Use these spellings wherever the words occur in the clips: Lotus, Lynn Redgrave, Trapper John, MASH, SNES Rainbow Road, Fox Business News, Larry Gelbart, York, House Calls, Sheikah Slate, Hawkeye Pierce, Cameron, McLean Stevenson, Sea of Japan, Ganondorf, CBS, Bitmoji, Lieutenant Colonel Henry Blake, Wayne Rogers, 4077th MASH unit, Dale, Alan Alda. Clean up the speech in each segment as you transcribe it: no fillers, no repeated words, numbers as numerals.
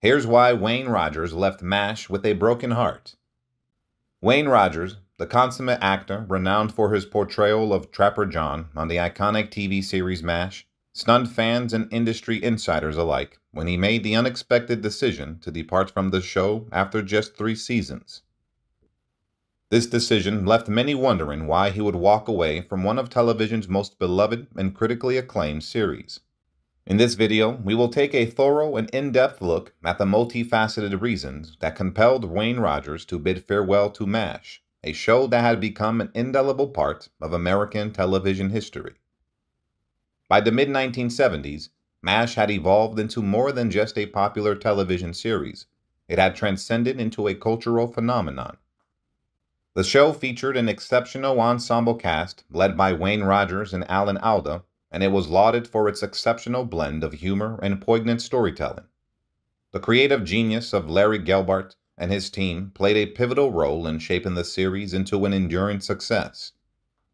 Here's why Wayne Rogers left MASH with a broken heart. Wayne Rogers, the consummate actor renowned for his portrayal of Trapper John on the iconic TV series MASH, stunned fans and industry insiders alike when he made the unexpected decision to depart from the show after just 3 seasons. This decision left many wondering why he would walk away from one of television's most beloved and critically acclaimed series. In this video, we will take a thorough and in-depth look at the multifaceted reasons that compelled Wayne Rogers to bid farewell to MASH, a show that had become an indelible part of American television history. By the mid-1970s, MASH had evolved into more than just a popular television series. It had transcended into a cultural phenomenon. The show featured an exceptional ensemble cast led by Wayne Rogers and Alan Alda, and it was lauded for its exceptional blend of humor and poignant storytelling. The creative genius of Larry Gelbart and his team played a pivotal role in shaping the series into an enduring success.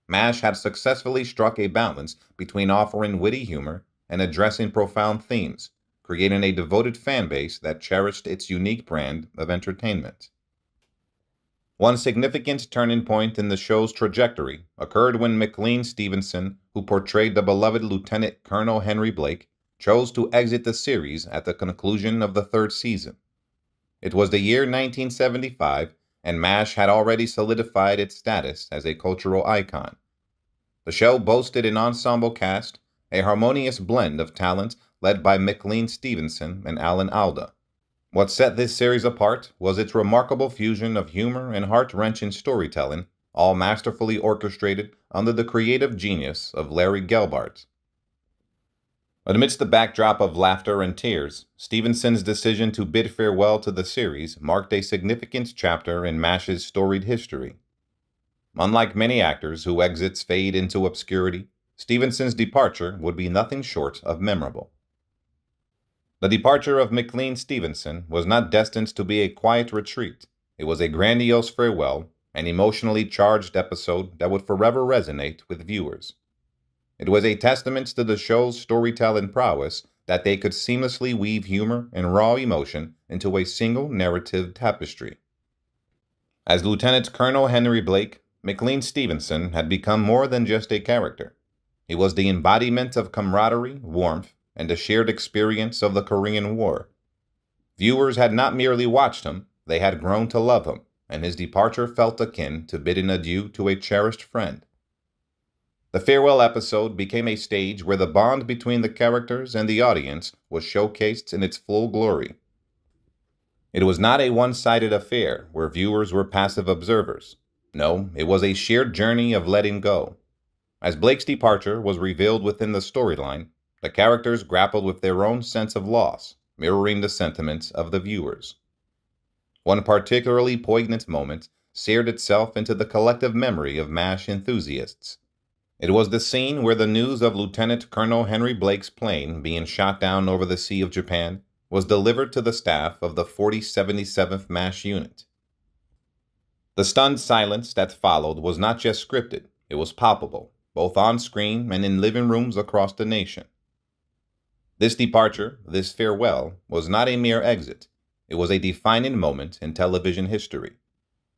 MASH had successfully struck a balance between offering witty humor and addressing profound themes, creating a devoted fan base that cherished its unique brand of entertainment. One significant turning point in the show's trajectory occurred when McLean Stevenson, who portrayed the beloved Lieutenant Colonel Henry Blake, chose to exit the series at the conclusion of the 3rd season. It was the year 1975, and MASH had already solidified its status as a cultural icon. The show boasted an ensemble cast, a harmonious blend of talent led by McLean Stevenson and Alan Alda. What set this series apart was its remarkable fusion of humor and heart-wrenching storytelling, all masterfully orchestrated under the creative genius of Larry Gelbart. Amidst the backdrop of laughter and tears, Stevenson's decision to bid farewell to the series marked a significant chapter in MASH's storied history. Unlike many actors whose exits fade into obscurity, Stevenson's departure would be nothing short of memorable. The departure of McLean Stevenson was not destined to be a quiet retreat. It was a grandiose farewell, an emotionally charged episode that would forever resonate with viewers. It was a testament to the show's storytelling prowess that they could seamlessly weave humor and raw emotion into a single narrative tapestry. As Lieutenant Colonel Henry Blake, McLean Stevenson had become more than just a character. He was the embodiment of camaraderie, warmth, and the shared experience of the Korean War. Viewers had not merely watched him, they had grown to love him, and his departure felt akin to bidding adieu to a cherished friend. The farewell episode became a stage where the bond between the characters and the audience was showcased in its full glory. It was not a one-sided affair where viewers were passive observers. No, it was a shared journey of letting go. As Blake's departure was revealed within the storyline, the characters grappled with their own sense of loss, mirroring the sentiments of the viewers. One particularly poignant moment seared itself into the collective memory of MASH enthusiasts. It was the scene where the news of Lieutenant Colonel Henry Blake's plane being shot down over the Sea of Japan was delivered to the staff of the 4077th MASH unit. The stunned silence that followed was not just scripted, it was palpable, both on screen and in living rooms across the nation. This departure, this farewell, was not a mere exit. It was a defining moment in television history.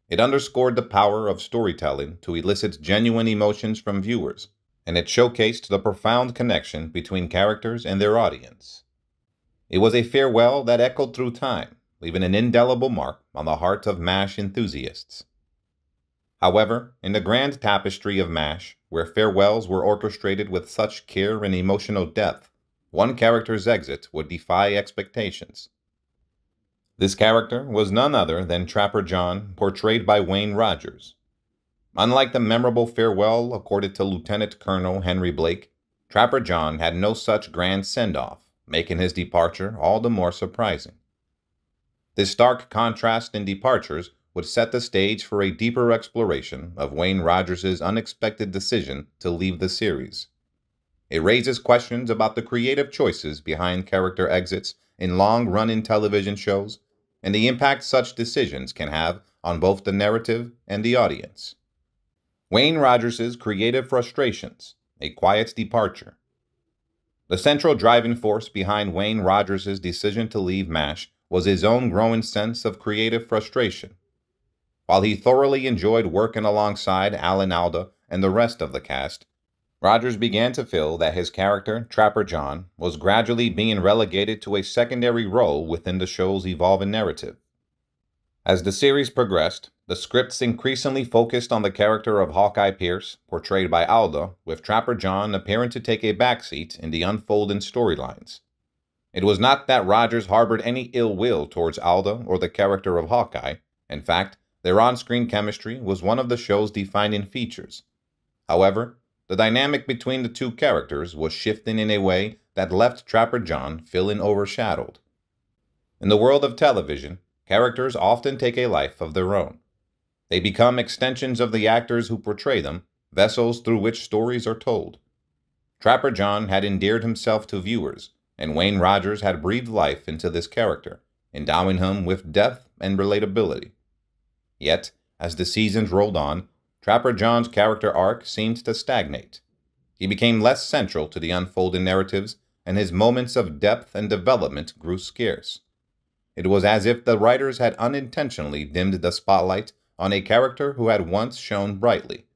It underscored the power of storytelling to elicit genuine emotions from viewers, and it showcased the profound connection between characters and their audience. It was a farewell that echoed through time, leaving an indelible mark on the hearts of MASH enthusiasts. However, in the grand tapestry of MASH, where farewells were orchestrated with such care and emotional depth, one character's exit would defy expectations. This character was none other than Trapper John, portrayed by Wayne Rogers. Unlike the memorable farewell accorded to Lieutenant Colonel Henry Blake, Trapper John had no such grand send-off, making his departure all the more surprising. This stark contrast in departures would set the stage for a deeper exploration of Wayne Rogers' unexpected decision to leave the series. It raises questions about the creative choices behind character exits in long-running television shows and the impact such decisions can have on both the narrative and the audience. Wayne Rogers' creative frustrations, a quiet departure. The central driving force behind Wayne Rogers' decision to leave MASH was his own growing sense of creative frustration. While he thoroughly enjoyed working alongside Alan Alda and the rest of the cast, Rogers began to feel that his character, Trapper John, was gradually being relegated to a secondary role within the show's evolving narrative. As the series progressed, the scripts increasingly focused on the character of Hawkeye Pierce, portrayed by Alda, with Trapper John appearing to take a backseat in the unfolding storylines. It was not that Rogers harbored any ill will towards Alda or the character of Hawkeye. In fact, their on-screen chemistry was one of the show's defining features. However, the dynamic between the two characters was shifting in a way that left Trapper John feeling overshadowed. In the world of television, characters often take a life of their own. They become extensions of the actors who portray them, vessels through which stories are told. Trapper John had endeared himself to viewers, and Wayne Rogers had breathed life into this character, endowing him with depth and relatability. Yet, as the seasons rolled on, Trapper John's character arc seemed to stagnate. He became less central to the unfolding narratives, and his moments of depth and development grew scarce. It was as if the writers had unintentionally dimmed the spotlight on a character who had once shone brightly.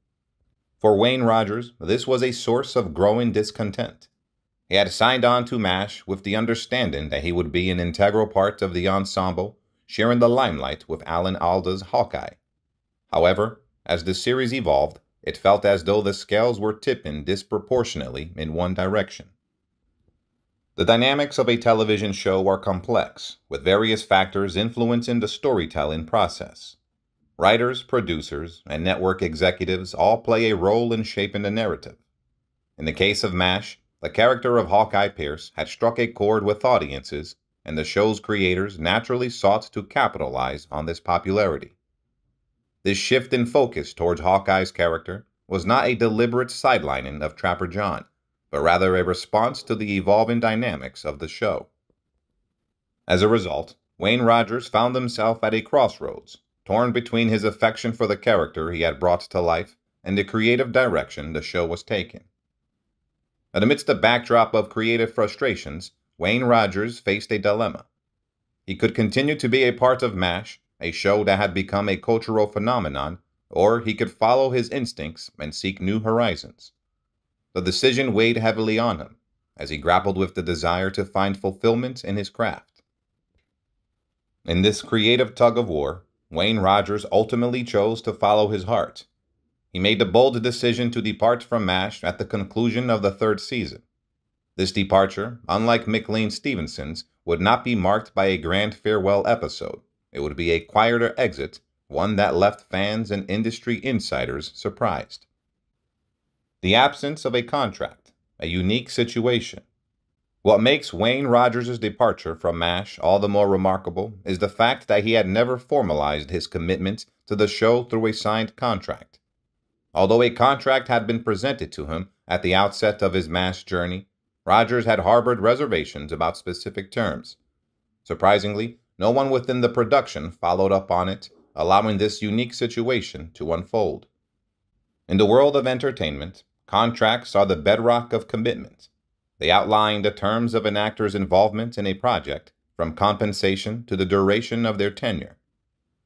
For Wayne Rogers, this was a source of growing discontent. He had signed on to MASH with the understanding that he would be an integral part of the ensemble, sharing the limelight with Alan Alda's Hawkeye. However, as the series evolved, it felt as though the scales were tipping disproportionately in one direction. The dynamics of a television show are complex, with various factors influencing the storytelling process. Writers, producers, and network executives all play a role in shaping the narrative. In the case of MASH, the character of Hawkeye Pierce had struck a chord with audiences, and the show's creators naturally sought to capitalize on this popularity. This shift in focus towards Hawkeye's character was not a deliberate sidelining of Trapper John, but rather a response to the evolving dynamics of the show. As a result, Wayne Rogers found himself at a crossroads, torn between his affection for the character he had brought to life and the creative direction the show was taking. And amidst the backdrop of creative frustrations, Wayne Rogers faced a dilemma. He could continue to be a part of MASH, a show that had become a cultural phenomenon, or he could follow his instincts and seek new horizons. The decision weighed heavily on him as he grappled with the desire to find fulfillment in his craft. In this creative tug-of-war, Wayne Rogers ultimately chose to follow his heart. He made the bold decision to depart from MASH at the conclusion of the third season. This departure, unlike McLean Stevenson's, would not be marked by a grand farewell episode. It would be a quieter exit, one that left fans and industry insiders surprised. The absence of a contract, a unique situation. What makes Wayne Rogers' departure from MASH all the more remarkable is the fact that he had never formalized his commitment to the show through a signed contract. Although a contract had been presented to him at the outset of his MASH journey, Rogers had harbored reservations about specific terms. Surprisingly, no one within the production followed up on it, allowing this unique situation to unfold. In the world of entertainment, contracts are the bedrock of commitment. They outline the terms of an actor's involvement in a project, from compensation to the duration of their tenure.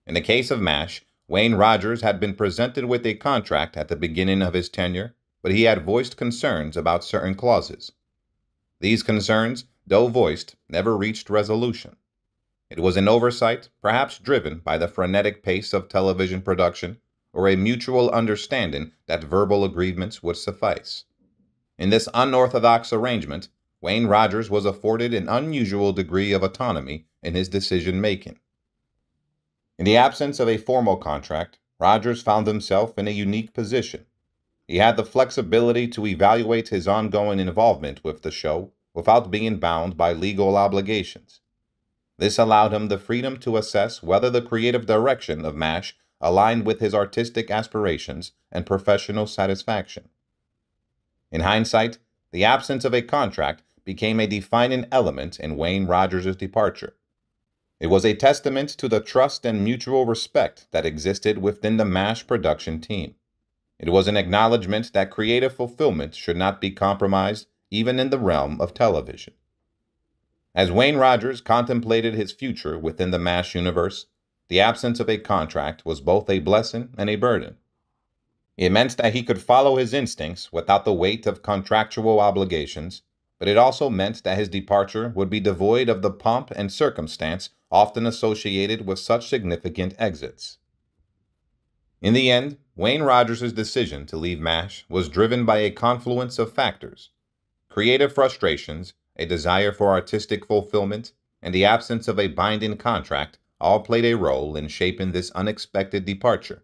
In the case of MASH, Wayne Rogers had been presented with a contract at the beginning of his tenure, but he had voiced concerns about certain clauses. These concerns, though voiced, never reached resolution. It was an oversight, perhaps driven by the frenetic pace of television production, or a mutual understanding that verbal agreements would suffice. In this unorthodox arrangement, Wayne Rogers was afforded an unusual degree of autonomy in his decision-making. In the absence of a formal contract, Rogers found himself in a unique position. He had the flexibility to evaluate his ongoing involvement with the show without being bound by legal obligations. This allowed him the freedom to assess whether the creative direction of MASH aligned with his artistic aspirations and professional satisfaction. In hindsight, the absence of a contract became a defining element in Wayne Rogers' departure. It was a testament to the trust and mutual respect that existed within the MASH production team. It was an acknowledgment that creative fulfillment should not be compromised, even in the realm of television. As Wayne Rogers contemplated his future within the MASH universe, the absence of a contract was both a blessing and a burden. It meant that he could follow his instincts without the weight of contractual obligations, but it also meant that his departure would be devoid of the pomp and circumstance often associated with such significant exits. In the end, Wayne Rogers' decision to leave MASH was driven by a confluence of factors: creative frustrations, a desire for artistic fulfillment, and the absence of a binding contract all played a role in shaping this unexpected departure.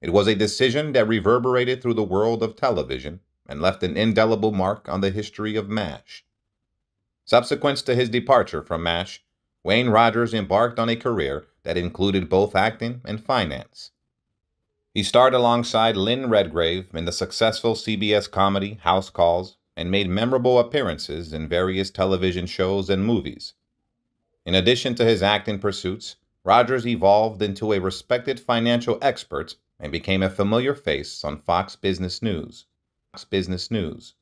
It was a decision that reverberated through the world of television and left an indelible mark on the history of MASH. Subsequent to his departure from MASH, Wayne Rogers embarked on a career that included both acting and finance. He starred alongside Lynn Redgrave in the successful CBS comedy House Calls and made memorable appearances in various television shows and movies. In addition to his acting pursuits, Rogers evolved into a respected financial expert and became a familiar face on Fox Business News.